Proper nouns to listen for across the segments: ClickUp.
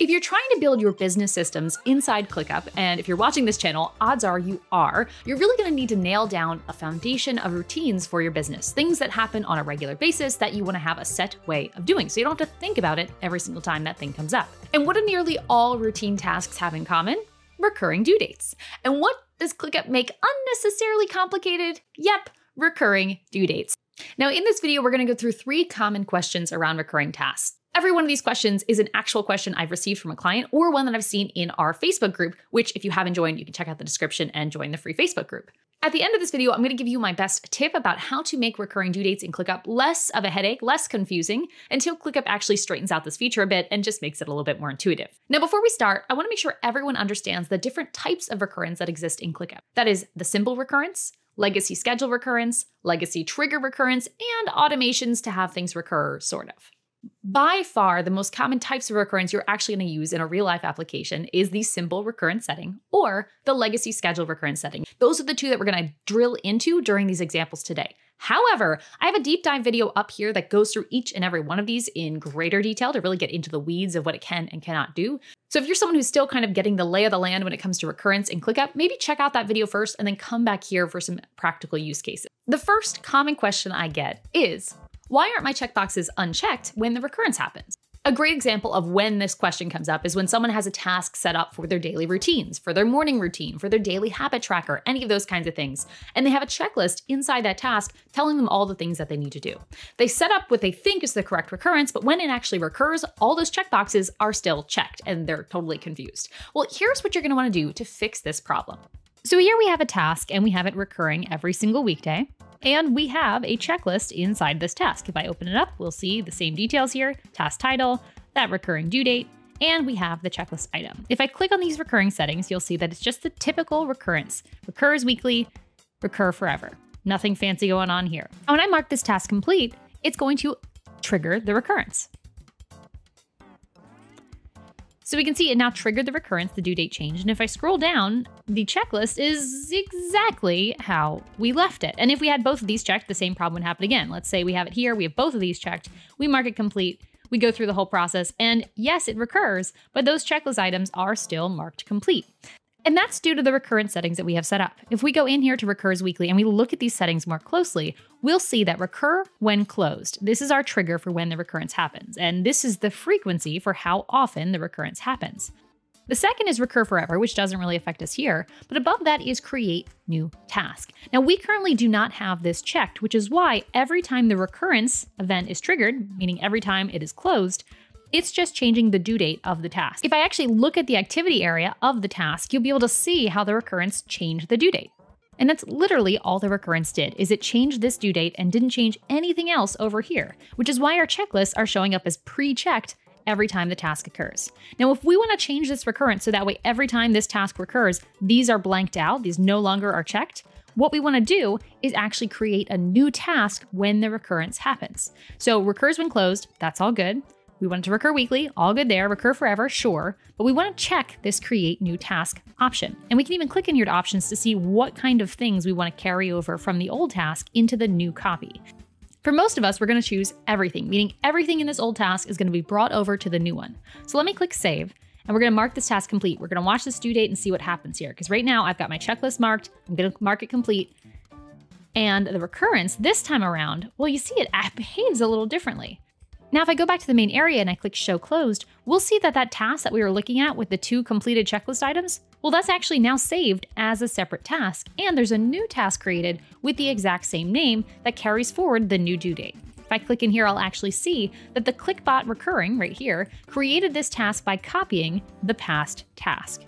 If you're trying to build your business systems inside ClickUp, and if you're watching this channel, odds are you are, you're really gonna need to nail down a foundation of routines for your business, things that happen on a regular basis that you wanna have a set way of doing, so you don't have to think about it every single time that thing comes up. And what do nearly all routine tasks have in common? Recurring due dates. And what does ClickUp make unnecessarily complicated? Yep, recurring due dates. Now, in this video, we're gonna go through 3 common questions around recurring tasks. Every one of these questions is an actual question I've received from a client or one that I've seen in our Facebook group, which if you haven't joined, you can check out the description and join the free Facebook group. At the end of this video, I'm going to give you my best tip about how to make recurring due dates in ClickUp less of a headache, less confusing, until ClickUp actually straightens out this feature a bit and just makes it a little bit more intuitive. Now, before we start, I want to make sure everyone understands the different types of recurrence that exist in ClickUp. That is the simple recurrence, legacy schedule recurrence, legacy trigger recurrence, and automations to have things recur, sort of. By far, the most common types of recurrence you're actually going to use in a real-life application is the simple recurrence setting or the legacy schedule recurrence setting. Those are the two that we're going to drill into during these examples today. However, I have a deep dive video up here that goes through each and every one of these in greater detail to really get into the weeds of what it can and cannot do. So if you're someone who's still kind of getting the lay of the land when it comes to recurrence in ClickUp, maybe check out that video first and then come back here for some practical use cases. The first common question I get is, why aren't my checkboxes unchecked when the recurrence happens? A great example of when this question comes up is when someone has a task set up for their daily routines, for their morning routine, for their daily habit tracker, any of those kinds of things. And they have a checklist inside that task telling them all the things that they need to do. They set up what they think is the correct recurrence, but when it actually recurs, all those checkboxes are still checked and they're totally confused. Well, here's what you're going to want to do to fix this problem. So here we have a task and we have it recurring every single weekday. And we have a checklist inside this task. If I open it up, we'll see the same details here, task title, that recurring due date, and we have the checklist item. If I click on these recurring settings, you'll see that it's just the typical recurrence. Recurs weekly, recur forever. Nothing fancy going on here. When I mark this task complete, it's going to trigger the recurrence. So we can see it now triggered the recurrence, the due date change. And if I scroll down, the checklist is exactly how we left it. And if we had both of these checked, the same problem would happen again. Let's say we have it here, we have both of these checked, we mark it complete, we go through the whole process, and yes, it recurs, but those checklist items are still marked complete. And that's due to the recurrence settings that we have set up. If we go in here to recurs weekly and we look at these settings more closely, we'll see that recur when closed. This is our trigger for when the recurrence happens. And this is the frequency for how often the recurrence happens. The second is recur forever, which doesn't really affect us here, but above that is create new task. Now we currently do not have this checked, which is why every time the recurrence event is triggered, meaning every time it is closed, it's just changing the due date of the task. If I actually look at the activity area of the task, you'll be able to see how the recurrence changed the due date. And that's literally all the recurrence did, is it changed this due date and didn't change anything else over here, which is why our checklists are showing up as pre-checked every time the task occurs. Now, if we want to change this recurrence so that way every time this task recurs, these are blanked out, these no longer are checked, what we want to do is actually create a new task when the recurrence happens. So recurs when closed, that's all good. We want it to recur weekly, all good there, recur forever, sure, but we want to check this create new task option. And we can even click in here to options to see what kind of things we want to carry over from the old task into the new copy. For most of us, we're going to choose everything, meaning everything in this old task is going to be brought over to the new one. So let me click save, and we're going to mark this task complete. We're going to watch this due date and see what happens here, because right now I've got my checklist marked, I'm going to mark it complete. And the recurrence this time around, well, you see it behaves a little differently. Now, if I go back to the main area and I click show closed, we'll see that that task that we were looking at with the 2 completed checklist items, well, that's actually now saved as a separate task. And there's a new task created with the exact same name that carries forward the new due date. If I click in here, I'll actually see that the ClickBot recurring right here created this task by copying the past task.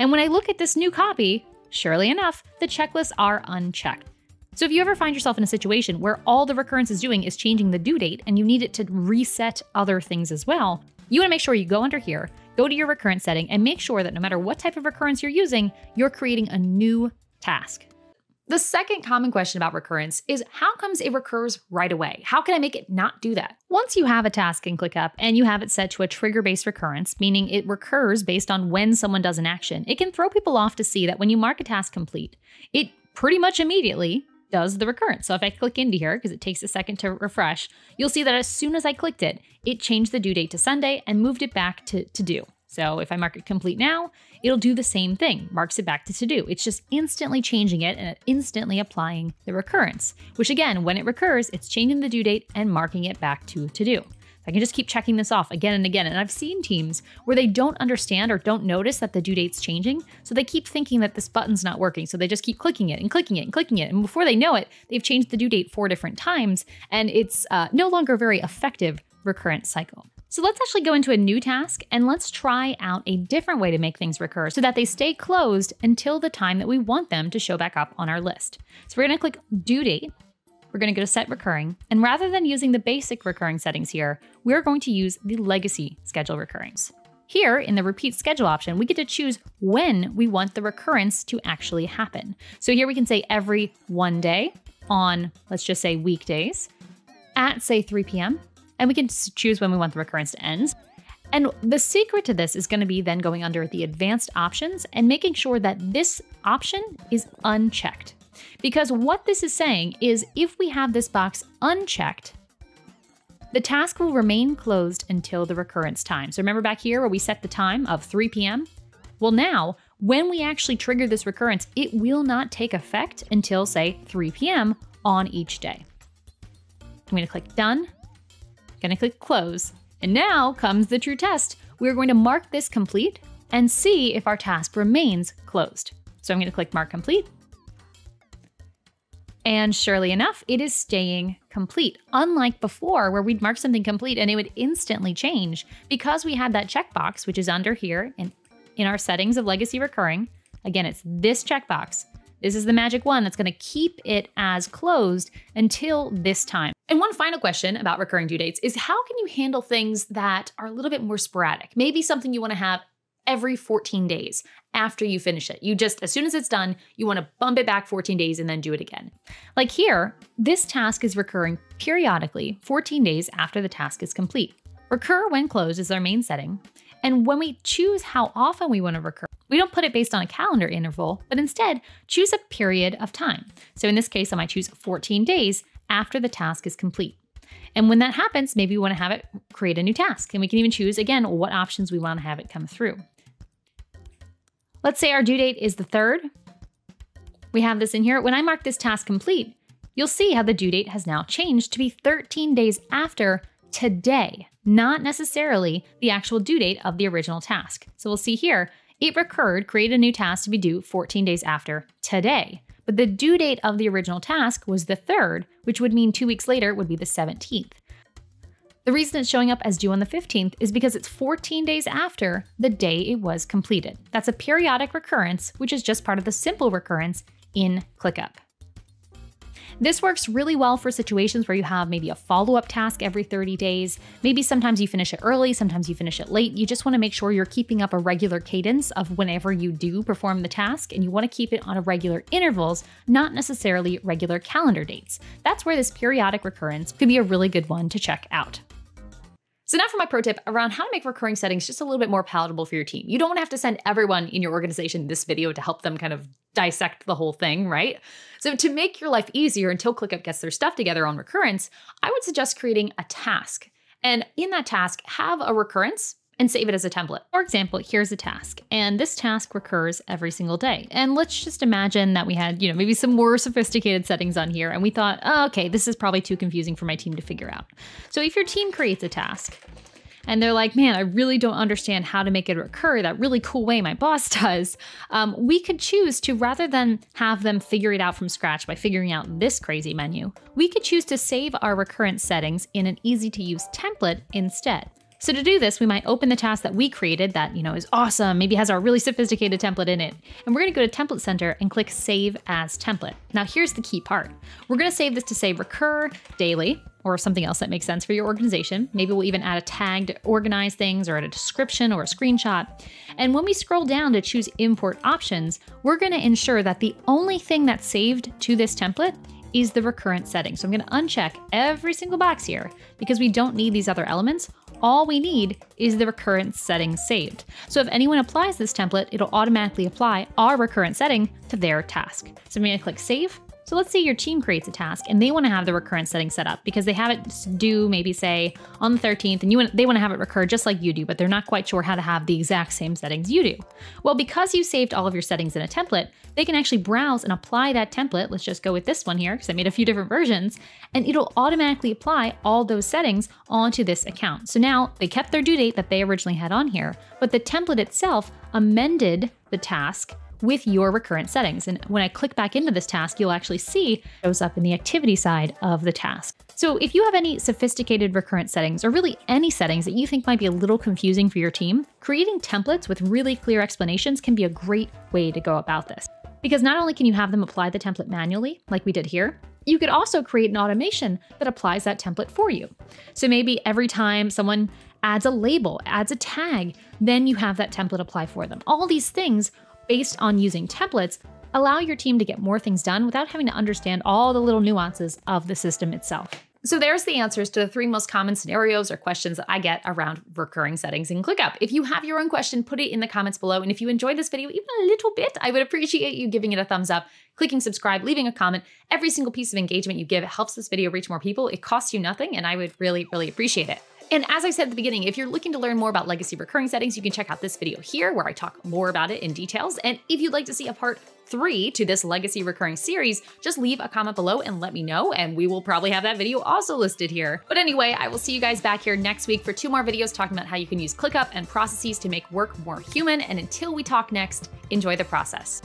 And when I look at this new copy, surely enough, the checklists are unchecked. So if you ever find yourself in a situation where all the recurrence is doing is changing the due date and you need it to reset other things as well, you want to make sure you go under here, go to your recurrence setting, and make sure that no matter what type of recurrence you're using, you're creating a new task. The second common question about recurrence is how comes it recurs right away? How can I make it not do that? Once you have a task in ClickUp and you have it set to a trigger-based recurrence, meaning it recurs based on when someone does an action, it can throw people off to see that when you mark a task complete, it pretty much immediately does the recurrence. So if I click into here, because it takes a second to refresh, you'll see that as soon as I clicked it, it changed the due date to Sunday and moved it back to due. So if I mark it complete now, it'll do the same thing, marks it back to do. It's just instantly changing it and instantly applying the recurrence, which again, when it recurs, it's changing the due date and marking it back to do. I can just keep checking this off again and again. And I've seen teams where they don't understand or don't notice that the due date's changing. So they keep thinking that this button's not working. So they just keep clicking it and clicking it and clicking it. And before they know it, they've changed the due date 4 different times. And it's no longer a very effective recurrent cycle. So let's actually go into a new task and let's try out a different way to make things recur so that they stay closed until the time that we want them to show back up on our list. So we're gonna click due date. We're gonna go to set recurring. And rather than using the basic recurring settings here, we're going to use the legacy schedule recurrence. Here in the repeat schedule option, we get to choose when we want the recurrence to actually happen. So here we can say every 1 day on, let's just say weekdays at say 3 p.m. And we can choose when we want the recurrence to end. And the secret to this is going to be then going under the advanced options and making sure that this option is unchecked. Because what this is saying is if we have this box unchecked, the task will remain closed until the recurrence time. So remember back here where we set the time of 3 p.m.? Well, now when we actually trigger this recurrence, it will not take effect until say 3 p.m. on each day. I'm going to click done. Gonna click close. And now comes the true test. We're going to mark this complete and see if our task remains closed. So I'm gonna click mark complete. And surely enough, it is staying complete. Unlike before where we'd mark something complete and it would instantly change, because we had that checkbox, which is under here and in our settings of legacy recurring. Again, it's this checkbox. This is the magic one that's gonna keep it as closed until this time. And one final question about recurring due dates is how can you handle things that are a little bit more sporadic? Maybe something you wanna have every 14 days after you finish it. You just, as soon as it's done, you wanna bump it back 14 days and then do it again. Like here, this task is recurring periodically 14 days after the task is complete. Recur when closed is our main setting. And when we choose how often we wanna recur, we don't put it based on a calendar interval, but instead choose a period of time. So in this case, I might choose 14 days after the task is complete. And when that happens, maybe we wanna have it create a new task. And we can even choose, again, what options we wanna have it come through. Let's say our due date is the 3rd. We have this in here. When I mark this task complete, you'll see how the due date has now changed to be 13 days after today, not necessarily the actual due date of the original task. So we'll see here, it recurred, created a new task to be due 14 days after today. But the due date of the original task was the 3rd, which would mean 2 weeks later would be the 17th. The reason it's showing up as due on the 15th is because it's 14 days after the day it was completed. That's a periodic recurrence, which is just part of the simple recurrence in ClickUp. This works really well for situations where you have maybe a follow-up task every 30 days. Maybe sometimes you finish it early, sometimes you finish it late. You just want to make sure you're keeping up a regular cadence of whenever you do perform the task, and you want to keep it on a regular intervals, not necessarily regular calendar dates. That's where this periodic recurrence could be a really good one to check out. So now for my pro tip around how to make recurring settings just a little bit more palatable for your team. You don't want to have to send everyone in your organization this video to help them kind of dissect the whole thing, right? So to make your life easier until ClickUp gets their stuff together on recurrence, I would suggest creating a task. And in that task, have a recurrence and save it as a template. For example, here's a task, and this task recurs every single day. And let's just imagine that we had, you know, maybe some more sophisticated settings on here, and we thought, oh, okay, this is probably too confusing for my team to figure out. So if your team creates a task, and they're like, man, I really don't understand how to make it recur that really cool way my boss does. We could choose to, rather than have them figure it out from scratch by figuring out this crazy menu, we could choose to save our recurrence settings in an easy to use template instead. So to do this, we might open the task that we created that, you know, is awesome, maybe has our really sophisticated template in it. And we're gonna go to Template Center and click Save as Template. Now here's the key part. We're gonna save this to say recur daily or something else that makes sense for your organization. Maybe we'll even add a tag to organize things or add a description or a screenshot. And when we scroll down to choose import options, we're gonna ensure that the only thing that's saved to this template is the recurrent setting. So I'm gonna uncheck every single box here because we don't need these other elements. All we need is the recurrent setting saved. So if anyone applies this template, it'll automatically apply our recurrent setting to their task. So I'm gonna click save. So let's say your team creates a task and they want to have the recurrent setting set up because they have it due maybe say on the 13th and they want to have it recur just like you do, but they're not quite sure how to have the exact same settings you do. Well, because you saved all of your settings in a template, they can actually browse and apply that template. Let's just go with this one here because I made a few different versions, and it'll automatically apply all those settings onto this account. So now they kept their due date that they originally had on here, but the template itself amended the task with your recurrent settings. And when I click back into this task, you'll actually see it shows up in the activity side of the task. So if you have any sophisticated recurrent settings, or really any settings that you think might be a little confusing for your team, creating templates with really clear explanations can be a great way to go about this. Because not only can you have them apply the template manually, like we did here, you could also create an automation that applies that template for you. So maybe every time someone adds a label, adds a tag, then you have that template apply for them. All these things based on using templates allow your team to get more things done without having to understand all the little nuances of the system itself. So there's the answers to the 3 most common scenarios or questions that I get around recurring settings in ClickUp. If you have your own question, put it in the comments below. And if you enjoyed this video even a little bit, I would appreciate you giving it a thumbs up, clicking subscribe, leaving a comment. Every single piece of engagement you give helps this video reach more people. It costs you nothing, and I would really, really appreciate it. And as I said at the beginning, if you're looking to learn more about legacy recurring settings, you can check out this video here where I talk more about it in details. And if you'd like to see a part 3 to this legacy recurring series, just leave a comment below and let me know, and we will probably have that video also listed here. But anyway, I will see you guys back here next week for 2 more videos talking about how you can use ClickUp and processes to make work more human. And until we talk next, enjoy the process.